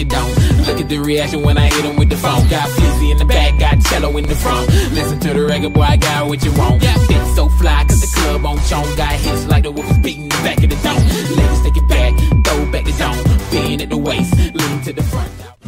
it down. Look at the reaction when I hit him with the phone. Got Fizzy in the back, got Cello in the front. Listen to the record, boy, I got what you want. Got bitch so fly, cause the club on chong. Got hits like the wolf is beating the back of the dome. Ladies, take it back, throw back the dome. Bend at the waist, lean to the front.